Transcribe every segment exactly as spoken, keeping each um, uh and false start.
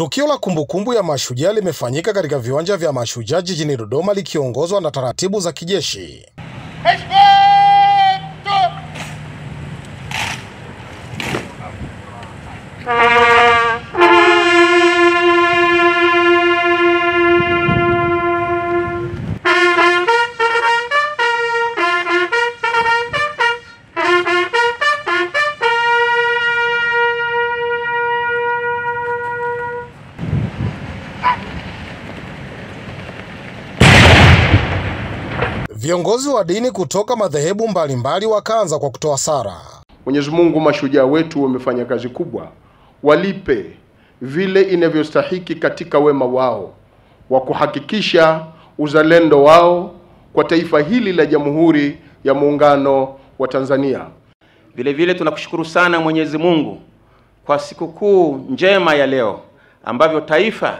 Tukio la kumbukumbu ya mashujaa limefanyika katika viwanja vya mashujaa jijini Dodoma likiongozwa na taratibu za kijeshi. Viongozi wa dini kutoka madhehebu mbalimbali wakaanza kwa kutoa sala. Mwenyezi Mungu, mashujaa wetu wamefanya kazi kubwa, walipe vile inavyostahiki katika wema wao wa kuhakikisha uzalendo wao kwa taifa hili la Jamhuri ya Muungano wa Tanzania. Vile vile tunakushukuru sana Mwenyezi Mungu kwa sikukuu njema ya leo ambavyo taifa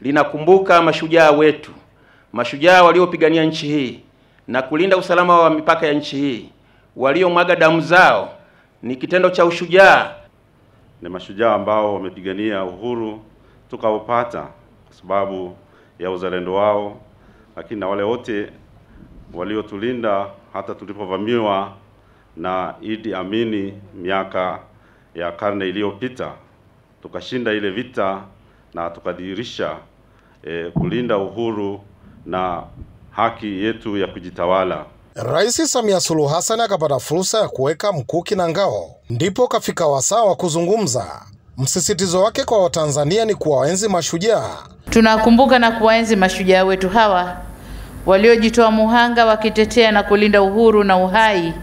linakumbuka mashujaa wetu, mashujaa waliopigania nchi hii na kulinda usalama wa mipaka ya nchi hii, waliomwaga damu zao. Ni kitendo cha ushujaa. Ni mashujaa ambao wamepigania uhuru tukaupata kwa sababu ya uzalendo wao, lakini na wale wote waliotulinda hata tulipovamiwa na Idi Amini miaka ya karne iliyopita, tukashinda ile vita na tukadhihirisha eh, kulinda uhuru na haki yetu ya kujitawala. Rais Samia Suluhu Hassan akapata fursa ya kuweka mkuki na ngao, ndipo kafika wasaa wa kuzungumza. Msisitizo wake kwa Watanzania ni kuwaenzi mashujaa. Tunakumbuka na kuwaenzi mashujaa wetu hawa waliojitoa muhanga wakitetea na kulinda uhuru na uhai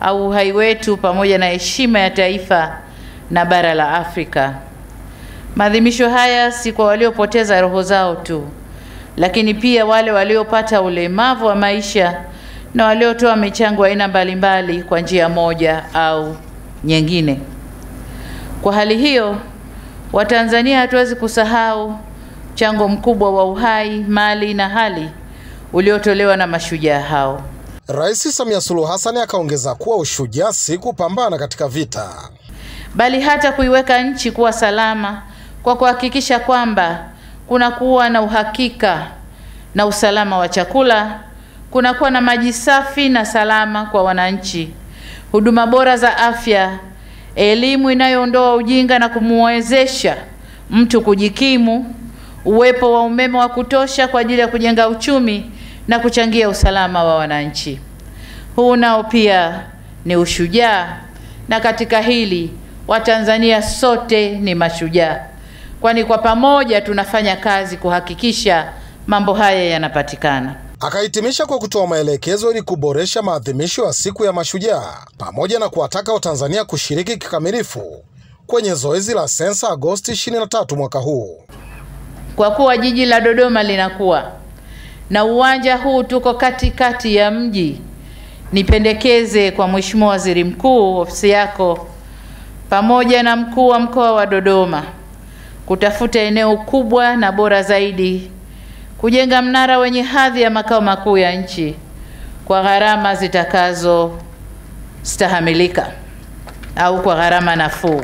au uhai wetu pamoja na heshima ya taifa na bara la Afrika. Maadhimisho haya si kwa waliopoteza roho zao tu, lakini pia wale waliopata ulemavu wa maisha na waliotoa michango aina mbalimbali kwa njia moja au nyingine. Kwa hali hiyo, Watanzania hatuwezi kusahau mchango mkubwa wa uhai, mali na hali uliotolewa na mashujaa hao. Rais Samia Suluhu Hassan akaongeza kuwa ushujaa si kupambana katika vita, bali hata kuiweka nchi kuwa salama kwa kuhakikisha kwamba kuna kuwa na uhakika na usalama wa chakula, kuna kuwa na maji safi na salama kwa wananchi, huduma bora za afya, elimu inayoondoa ujinga na kumwezesha mtu kujikimu, uwepo wa umeme wa kutosha kwa ajili ya kujenga uchumi na kuchangia usalama wa wananchi. Huu nao pia ni ushujaa, na katika hili Watanzania sote ni mashujaa, kwani kwa pamoja tunafanya kazi kuhakikisha mambo haya yanapatikana. Akahitimisha kwa kutoa maelekezo ili kuboresha maadhimisho ya siku ya mashujaa pamoja na kuwataka Watanzania kushiriki kikamilifu kwenye zoezi la sensa Agosti ishirini na tatu mwaka huu. Kwa kuwa jiji la Dodoma linakuwa na uwanja huu, tuko katikati ya mji, nipendekeze kwa Mheshimiwa Waziri Mkuu, ofisi yako pamoja na mkuu wa mkoa wa Dodoma kutafuta eneo kubwa na bora zaidi, kujenga mnara wenye hadhi ya makao makuu ya nchi kwa gharama zitakazo stahamilika au kwa gharama nafuu.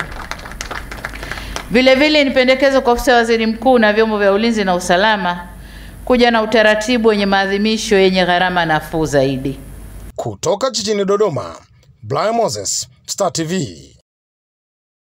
Vile vile ni pendekezo kwa ofisi ya Waziri Mkuu na vyombo vya ulinzi na usalama kuja na utaratibu wenye maadhimisho yenye gharama nafuu zaidi. Kutoka jijini Dodoma, Brian Moses, Star T V.